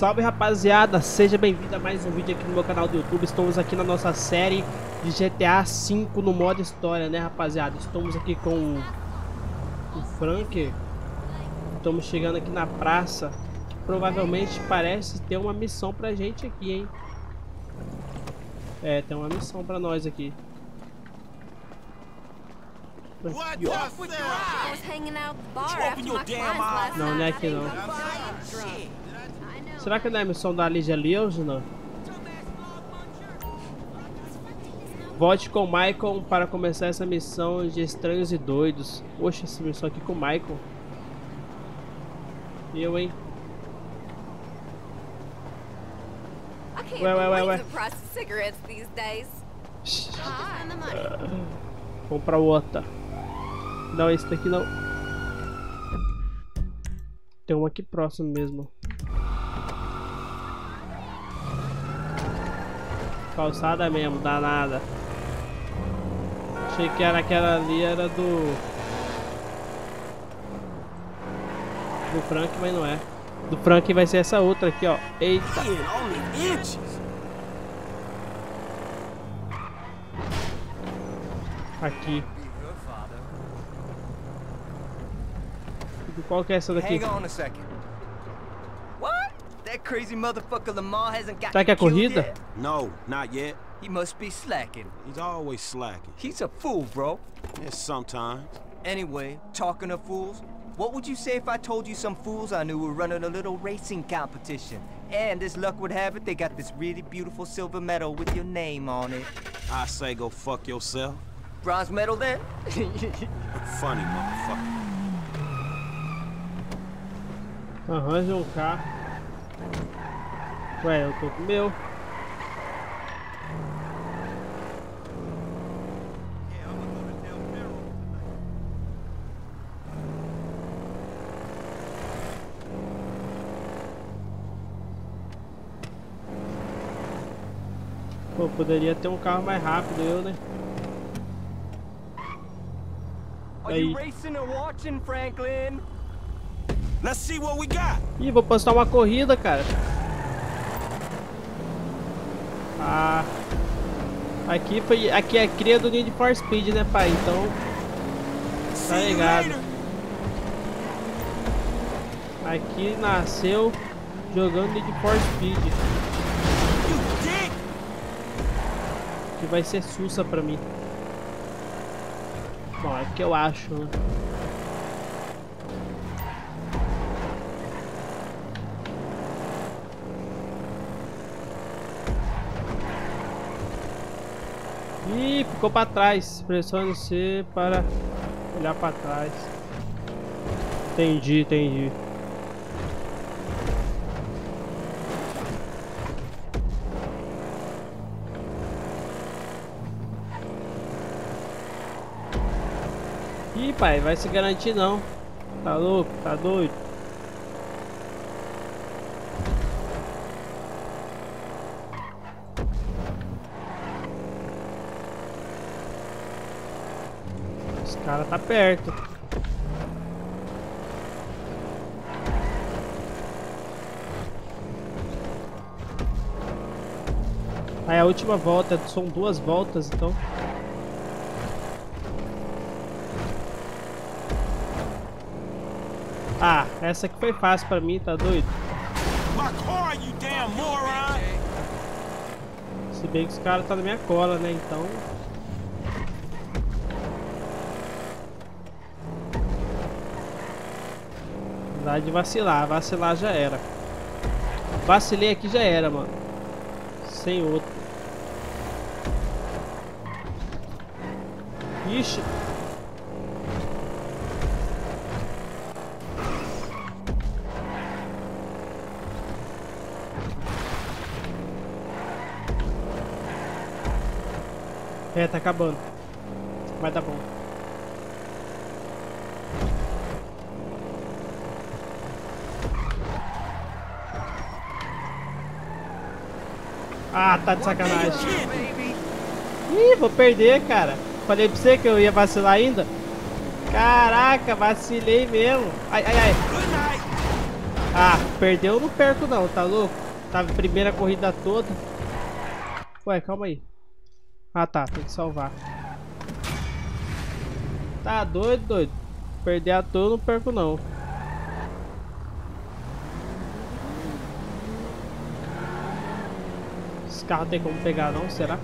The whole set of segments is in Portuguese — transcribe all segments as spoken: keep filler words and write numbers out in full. Salve rapaziada, seja bem-vindo a mais um vídeo aqui no meu canal do YouTube. Estamos aqui na nossa série de G T A cinco no modo história, né rapaziada? Estamos aqui com o, o Frank. Estamos chegando aqui na praça, que provavelmente parece ter uma missão pra gente aqui, hein? É, tem uma missão pra nós aqui. Não, não é aqui não. Será que não é a missão da Alicia Lewis, não? Volte com o Michael para começar essa missão de estranhos e doidos. Oxe, essa missão aqui com o Michael. Eu, hein? Ué, ué, ué, ué. Comprar outra. Não, esse daqui não. Tem um aqui próximo mesmo. Calçada mesmo, danada. Achei que era aquela ali, era do... do Frank, mas não é. Do Frank vai ser essa outra aqui, ó. Eita. Aqui. Qual que é essa daqui? Será que é a corrida? No, not yet. He must be slacking. He's always slacking. He's a fool, bro. Yeah, sometimes. Anyway, talking of fools, what would you say if I told you some fools I knew were running a little racing competition? And as luck would have it, they got this really beautiful silver medal with your name on it. I say go fuck yourself. Bronze medal then? Funny motherfucker. Arranja um carro. Ué, eu tô com o meu. Pô, poderia ter um carro mais rápido, eu, né? Aí. Ih, vou postar uma corrida, cara. Ah, aqui foi, aqui é a cria do Need for Speed, né, pai? Então, tá ligado. Aqui nasceu jogando Need for Speed. Que vai ser sussa pra mim. Bom, é o que eu acho, né? Ih, ficou pra trás. Pressione C para olhar pra trás. Entendi, entendi. Ih, pai, vai se garantir não. Tá louco, tá doido. Os cara tá perto. Aí a última volta, são duas voltas então. Ah, essa aqui foi fácil pra mim, tá doido? Se bem que os caras tá na minha cola, né? Então. Dá de vacilar, vacilar já era. Vacilei aqui já era, mano. Sem outro. Ixi. É, tá acabando. Mas tá bom. Ah, tá de sacanagem. Ih, vou perder, cara. Falei pra você que eu ia vacilar ainda. Caraca, vacilei mesmo. Ai, ai, ai. Ah, perdeu eu não perco não, tá louco? Tava primeira corrida toda. Ué, calma aí. Ah tá, tem que salvar. Tá doido, doido. Perder a toa eu não perco não. Esse carro tem como pegar não, será?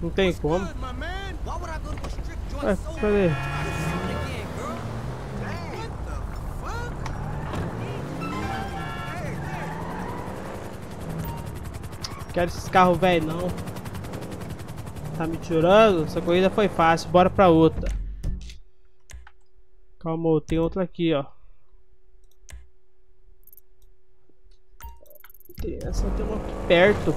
Não tem como. Ué, cadê? Quero esses carros velho não. Tá me tirando? Essa corrida foi fácil, bora pra outra. Calma, tem outra aqui, ó. Tem essa, tem uma aqui perto.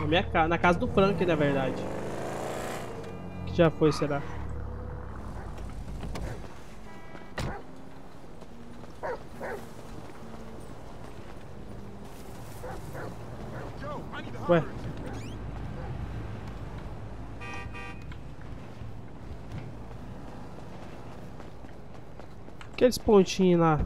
Na minha casa, na casa do Frank, na verdade. Que já foi, será? Ué. Aqueles pontinhos lá.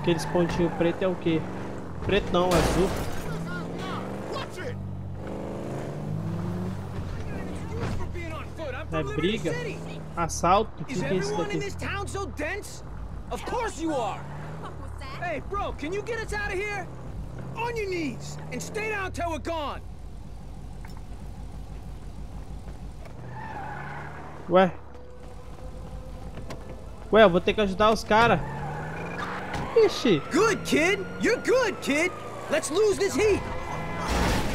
Aqueles pontinhos preto é o que? Preto não, azul. É briga? Assalto? O que é isso daqui? Of course you are. Hey, bro, can you get us out of here? On your knees and stay down till we're gone. Ué. Ué, eu vou ter que ajudar os caras. Ixi. Good kid, you're good kid. Let's lose this heat.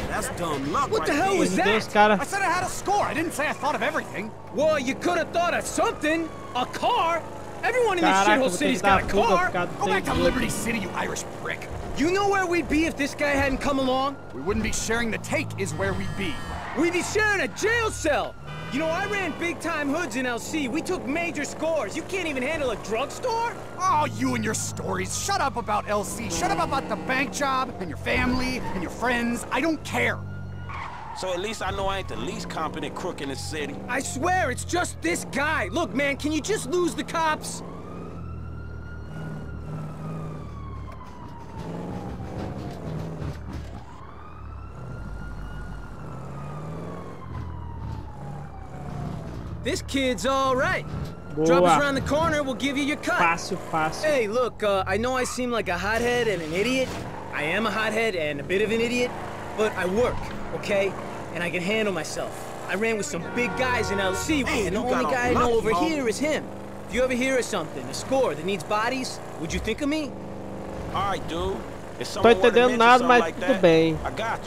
That's dumb luck. What the hell was that? I said I had a score. I didn't say I thought of everything. Well, you could have thought of something. A car. Everyone in this shithole city's got a car. Go back to Liberty City, you Irish prick. You know where we'd be if this guy hadn't come along? We wouldn't be sharing the take is where we'd be. We'd be sharing a jail cell. You know, I ran big-time hoods in L C. We took major scores. You can't even handle a drugstore? Oh, you and your stories. Shut up about L C. Shut up about the bank job and your family and your friends. I don't care. So at least I know I ain't the least competent crook in this city. I swear, it's just this guy. Look, man, can you just lose the cops? This kid's all right. Boa. Drop us around the corner, we'll give you your cut. Fácil, fácil. Hey, look, uh, I know I seem like a hothead and an idiot. I am a hothead and a bit of an idiot, but I work. Okay, and I can handle myself. I ran with some big guys in L C, hey, and the only guy I know over ball. Here is him. If you ever hear of something, a score that needs bodies, would you think of me? All right, dude. If someone wants to mention something like that, I got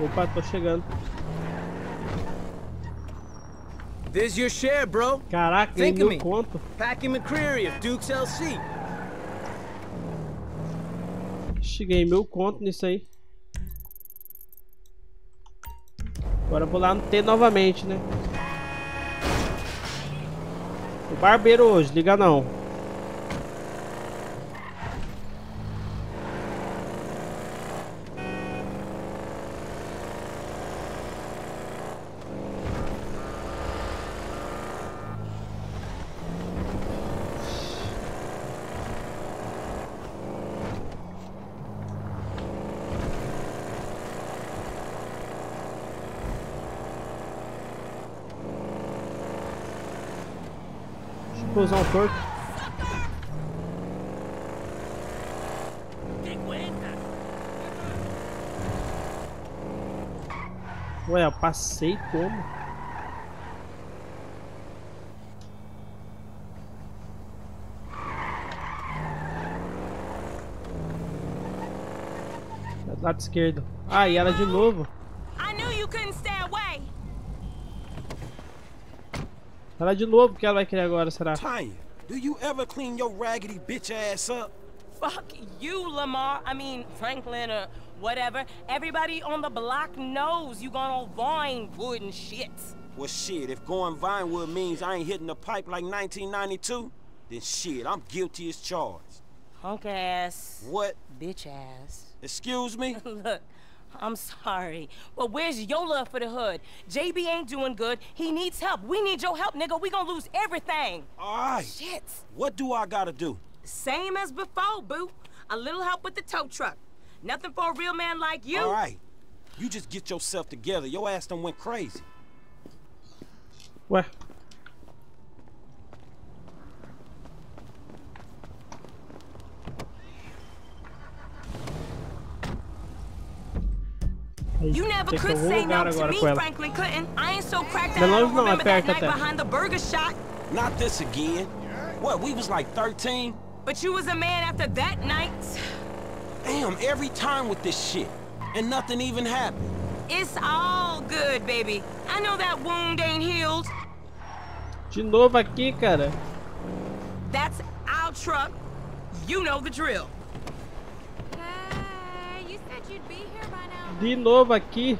you. Opa, tô chegando. There's your share, bro. Caraca, think of me. Conto. Packy McCreery of Duke's L C. Cheguei meu conto nisso aí. Agora eu vou lá no T novamente, né? O barbeiro hoje, liga não. Vou usar um porco. Ué, eu passei como? Do lado esquerdo. Ah, e ela de novo. Ela de novo, que ela vai querer agora, será? Tanya, do you ever clean your raggedy bitch ass up? Fuck you, Lamar. I mean, Franklin or whatever. Everybody on the block knows you gone on Vinewood and shit. Well, shit, if going Vinewood means I ain't hitting the pipe like nineteen ninety-two, then shit, I'm guilty as charged. Punk ass. What? Bitch ass. Excuse me? Look, I'm sorry, but where's your love for the hood? J B ain't doing good. He needs help. We need your help, nigga. We gonna lose everything. All right. Shit. What do I gotta do? Same as before, boo. A little help with the tow truck. Nothing for a real man like you. All right. You just get yourself together. Your ass done went crazy. What? You never could say no to me, Franklin Clinton. I ain't so cracked out. I don't remember that night behind the burger shop. Not this again. What, we was like thirteen? But you was a man after that night. Damn, every time with this shit. And nothing even happened. It's all good, baby. I know that wound ain't healed. De novo aqui, cara. That's our truck. You know the drill. De novo aqui.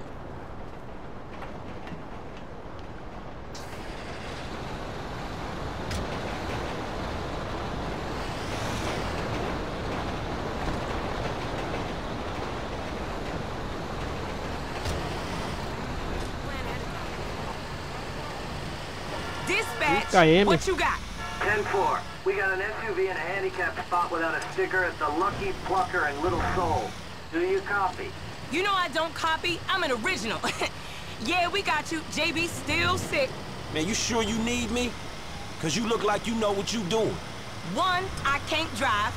Dispatch, what you got? ten four. We got an S U V in a handicapped spot without a sticker. It's the Lucky Plucker and Little Soul. Do you copy? You know I don't copy. I'm an original. Yeah, we got you. J B still sick. Man, you sure you need me? Because you look like you know what you doing. One, I can't drive.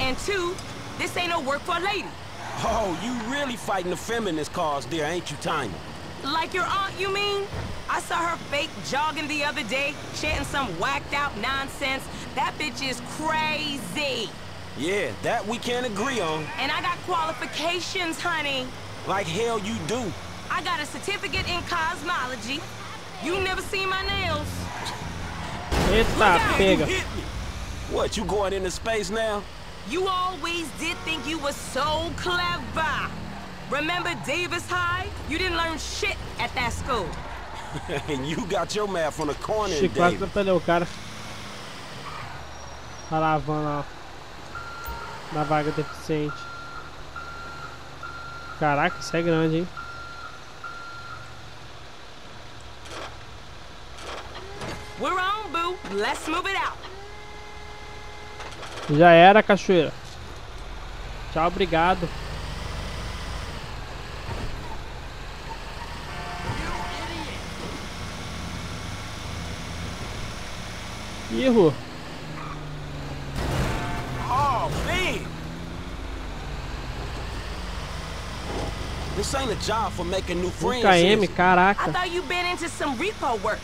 And two, this ain't no work for a lady. Oh, you really fighting the feminist cause there, ain't you, Tanya? Like your aunt, you mean? I saw her fake jogging the other day, chanting some whacked out nonsense. That bitch is crazy. Yeah, that we can't agree on. And I got qualifications, honey. Like hell you do. I got a certificate in cosmology. You never seen my nails. It's not bigger. What, you going into space now? You always did think you were so clever. Remember Davis High? You didn't learn shit at that school. And you got your math on the corner, Davis. Na vaga deficiente. Caraca, isso é grande, hein? We're on, boo. Let's move it out. Já era, cachoeira. Tchau, obrigado. Erro. This ain't a job for making new friends. K M, caraca. I thought you been into some repo work.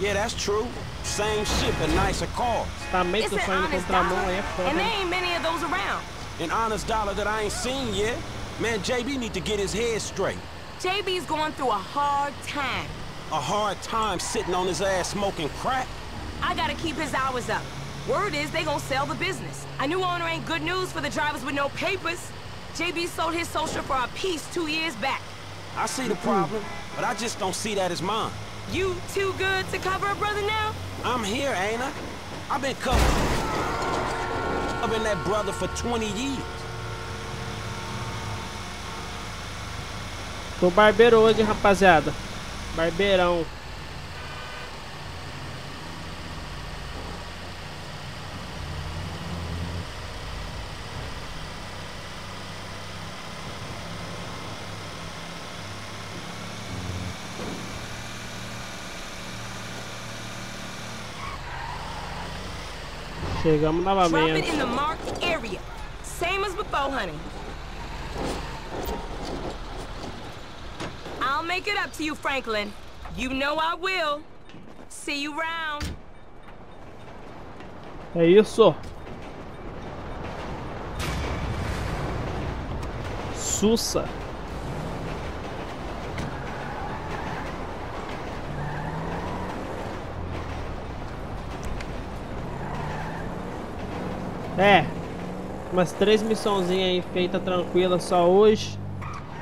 Yeah, that's true. Same shit, but nicer cars. It's an honest dollar, and there ain't many of those around. An honest dollar that I ain't seen yet. Man, J B need to get his head straight. J B's going through a hard time. A hard time sitting on his ass smoking crack? I gotta keep his hours up. Word is they gonna sell the business. A new owner ain't good news for the drivers with no papers. J B sold his social for a piece two years back. I see the problem, but I just don't see that as mine. You too good to cover a brother now? I'm here, ain't I? I've been covering. I've been that brother for twenty years. Tô barbeiro hoje, rapaziada. Barbeirão. Chegamos novamente. Drop it in the marked area. Same as before, honey. I'll make it up to you, Franklin. You know I will. See you round. É isso. Sussa. É, Umas três missãozinhas aí feita tranquila só hoje.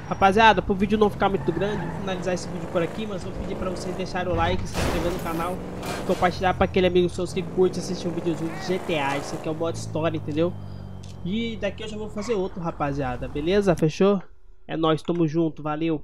Rapaziada, pro vídeo não ficar muito grande, vou finalizar esse vídeo por aqui, mas vou pedir pra vocês deixarem o like, se inscrever no canal, compartilhar pra aquele amigo seu que curte assistir um videozinho de G T A. Isso aqui é o modo história, entendeu? E daqui eu já vou fazer outro, rapaziada, beleza? Fechou? É nóis, tamo junto, valeu!